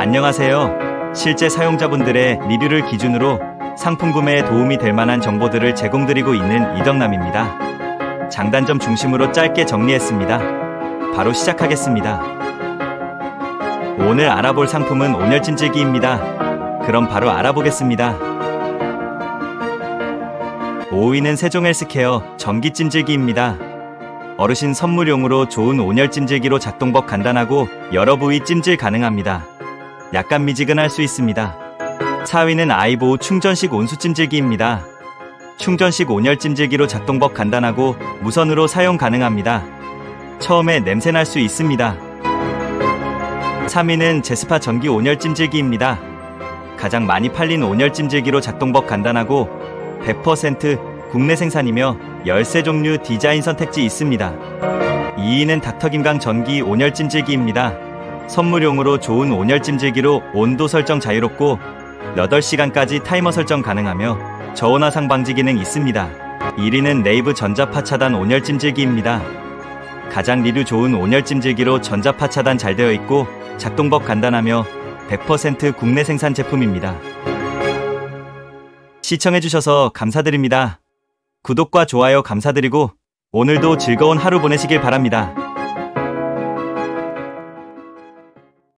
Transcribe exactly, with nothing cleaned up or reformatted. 안녕하세요. 실제 사용자분들의 리뷰를 기준으로 상품 구매에 도움이 될 만한 정보들을 제공드리고 있는 이덕남입니다. 장단점 중심으로 짧게 정리했습니다. 바로 시작하겠습니다. 오늘 알아볼 상품은 온열 찜질기입니다. 그럼 바로 알아보겠습니다. 오 위는 세종헬스케어 전기 찜질기입니다. 어르신 선물용으로 좋은 온열 찜질기로 작동법 간단하고 여러 부위 찜질 가능합니다. 약간 미지근할 수 있습니다. 사 위는 아이보우 충전식 온수 찜질기입니다. 충전식 온열 찜질기로 작동법 간단하고 무선으로 사용 가능합니다. 처음에 냄새날 수 있습니다. 삼 위는 제스파 전기 온열 찜질기입니다. 가장 많이 팔린 온열 찜질기로 작동법 간단하고 백 퍼센트 국내 생산이며 열세 종류 디자인 선택지 있습니다. 이 위는 닥터김강 전기 온열 찜질기입니다. 선물용으로 좋은 온열 찜질기로 온도 설정 자유롭고 여덟 시간까지 타이머 설정 가능하며 저온화상 방지 기능 있습니다. 일 위는 레이브 전자파 차단 온열 찜질기입니다. 가장 리뷰 좋은 온열 찜질기로 전자파 차단 잘 되어 있고 작동법 간단하며 백 퍼센트 국내 생산 제품입니다. 시청해주셔서 감사드립니다. 구독과 좋아요 감사드리고 오늘도 즐거운 하루 보내시길 바랍니다.